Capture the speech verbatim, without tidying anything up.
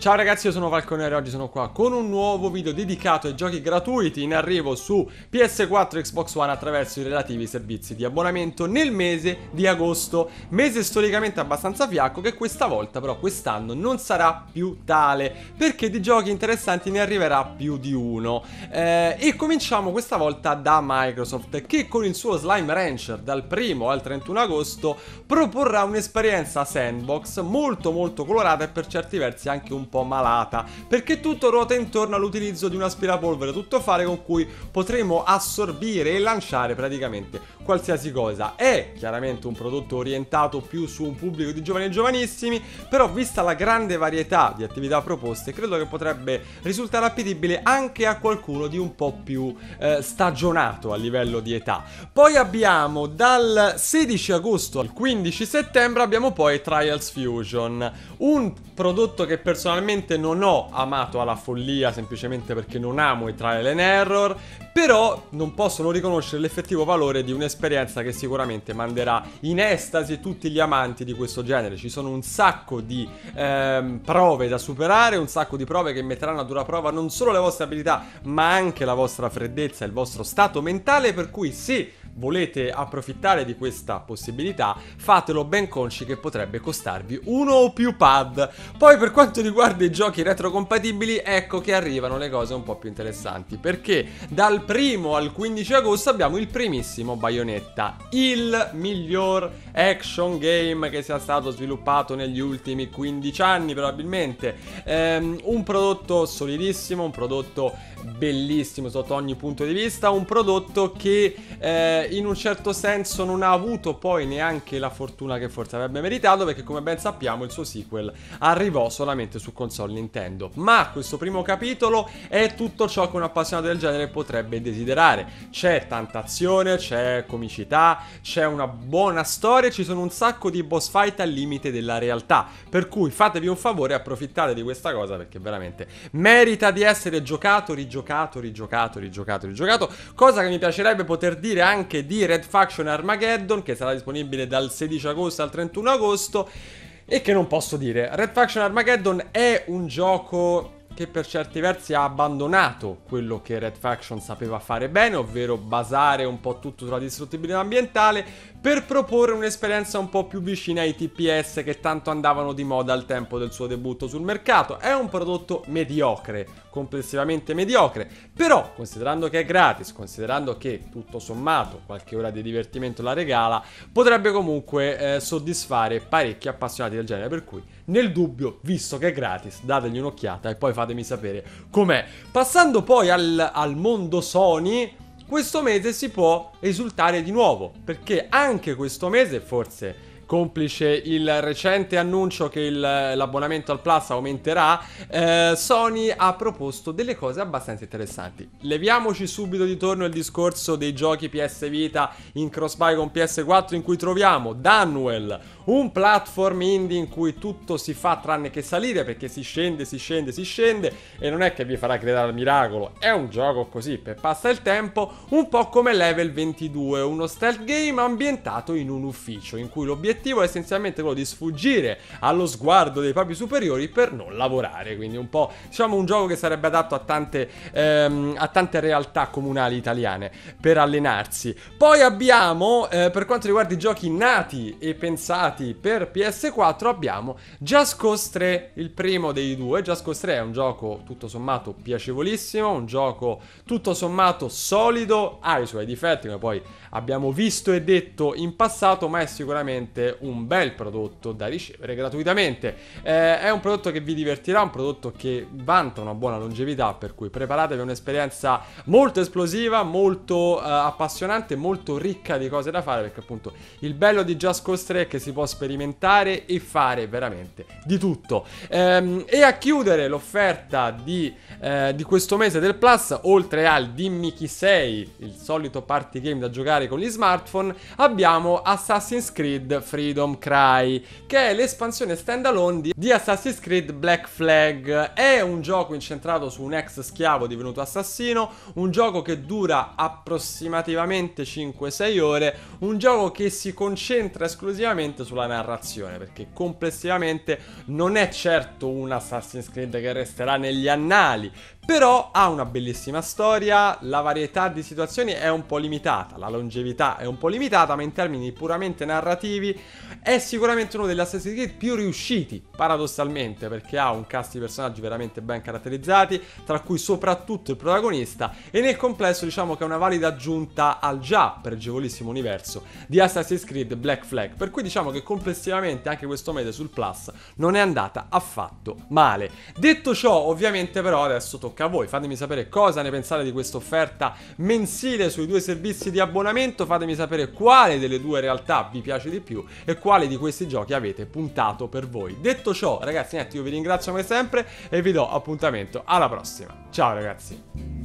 Ciao ragazzi, io sono Falconer e oggi sono qua con un nuovo video dedicato ai giochi gratuiti in arrivo su P S quattro e Xbox One attraverso i relativi servizi di abbonamento nel mese di agosto, mese storicamente abbastanza fiacco che questa volta però quest'anno non sarà più tale perché di giochi interessanti ne arriverà più di uno eh, e cominciamo questa volta da Microsoft, che con il suo Slime Rancher dal primo al trentuno agosto proporrà un'esperienza sandbox molto molto colorata e per certi versi anche un po' malata, perché tutto ruota intorno all'utilizzo di un aspirapolvere tuttofare con cui potremo assorbire e lanciare praticamente qualsiasi cosa. È chiaramente un prodotto orientato più su un pubblico di giovani e giovanissimi, però vista la grande varietà di attività proposte credo che potrebbe risultare appetibile anche a qualcuno di un po' più eh, stagionato a livello di età. Poi abbiamo dal sedici agosto al quindici settembre abbiamo poi Trials Fusion, un prodotto che personalmente non ho amato alla follia semplicemente perché non amo i trial and error, però non posso non riconoscere l'effettivo valore di un'esperienza che sicuramente manderà in estasi tutti gli amanti di questo genere. Ci sono un sacco di ehm, prove da superare, un sacco di prove che metteranno a dura prova non solo le vostre abilità ma anche la vostra freddezza e il vostro stato mentale, per cui se volete approfittare di questa possibilità fatelo ben consci che potrebbe costarvi uno o più pad. Poi per quanto riguarda dei giochi retrocompatibili, ecco che arrivano le cose un po' più interessanti, perché dal primo al quindici agosto abbiamo il primissimo Bayonetta, il miglior action game che sia stato sviluppato negli ultimi quindici anni probabilmente. Ehm, un prodotto solidissimo, un prodotto bellissimo sotto ogni punto di vista, un prodotto che eh, in un certo senso non ha avuto poi neanche la fortuna che forse avrebbe meritato, perché come ben sappiamo il suo sequel arrivò solamente su console Nintendo. Ma questo primo capitolo è tutto ciò che un appassionato del genere potrebbe desiderare. C'è tanta azione, c'è comicità, c'è una buona storia, ci sono un sacco di boss fight al limite della realtà, per cui fatevi un favore e approfittate di questa cosa perché veramente merita di essere giocato, rigiocato, rigiocato, rigiocato, rigiocato, cosa che mi piacerebbe poter dire anche di Red Faction Armageddon, che sarà disponibile dal sedici agosto al trentuno agosto e che non posso dire. Red Faction Armageddon è un gioco che per certi versi ha abbandonato quello che Red Faction sapeva fare bene, ovvero basare un po' tutto sulla distruttibilità ambientale, per proporre un'esperienza un po' più vicina ai T P S che tanto andavano di moda al tempo del suo debutto sul mercato. È un prodotto mediocre, complessivamente mediocre, però considerando che è gratis, considerando che tutto sommato qualche ora di divertimento la regala, potrebbe comunque eh, soddisfare parecchi appassionati del genere, per cui nel dubbio, visto che è gratis, dategli un'occhiata e poi fatemi sapere com'è. Passando poi al, al mondo Sony, questo mese si può esultare di nuovo, perché anche questo mese, forse complice il recente annuncio che l'abbonamento al Plus aumenterà, eh, Sony ha proposto delle cose abbastanza interessanti. Leviamoci subito di torno il discorso dei giochi P S Vita in cross-buy con P S quattro, in cui troviamo Danuel, un platform indie in cui tutto si fa tranne che salire, perché si scende, si scende, si scende e non è che vi farà credere al miracolo, è un gioco così per passa il tempo, un po' come Level ventidue, uno stealth game ambientato in un ufficio in cui l'obiettivo è essenzialmente quello di sfuggire allo sguardo dei propri superiori per non lavorare, quindi un po' diciamo un gioco che sarebbe adatto a tante, ehm, a tante realtà comunali italiane per allenarsi. Poi abbiamo eh, per quanto riguarda i giochi nati e pensati per P S quattro abbiamo Just Cause tre, il primo dei due. Just Cause tre è un gioco tutto sommato piacevolissimo, un gioco tutto sommato solido, ha i suoi difetti come poi abbiamo visto e detto in passato, ma è sicuramente un bel prodotto da ricevere gratuitamente. Eh, è un prodotto che vi divertirà, un prodotto che vanta una buona longevità, per cui preparatevi a un'esperienza molto esplosiva, molto eh, appassionante, molto ricca di cose da fare, perché appunto il bello di Just Cause tre è che si può sperimentare e fare veramente di tutto. Ehm, e a chiudere l'offerta di, eh, di questo mese del Plus, oltre al Dimmi chi sei, il solito party game da giocare con gli smartphone, abbiamo Assassin's Creed Freedom Cry, che è l'espansione standalone di, di Assassin's Creed Black Flag. È un gioco incentrato su un ex schiavo divenuto assassino, un gioco che dura approssimativamente cinque sei ore, un gioco che si concentra esclusivamente su sulla narrazione, perché complessivamente non è certo un Assassin's Creed che resterà negli annali, però ha una bellissima storia, la varietà di situazioni è un po' limitata, la longevità è un po' limitata, ma in termini puramente narrativi è sicuramente uno degli Assassin's Creed più riusciti, paradossalmente, perché ha un cast di personaggi veramente ben caratterizzati, tra cui soprattutto il protagonista, e nel complesso diciamo che è una valida aggiunta al già pregevolissimo universo di Assassin's Creed Black Flag, per cui diciamo che complessivamente anche questo mese sul Plus non è andata affatto male. Detto ciò, ovviamente però adesso tocca a voi, fatemi sapere cosa ne pensate di questa offerta mensile sui due servizi di abbonamento, fatemi sapere quale delle due realtà vi piace di più e quale di questi giochi avete puntato per voi. Detto ciò, ragazzi, io vi ringrazio come sempre e vi do appuntamento alla prossima. Ciao ragazzi!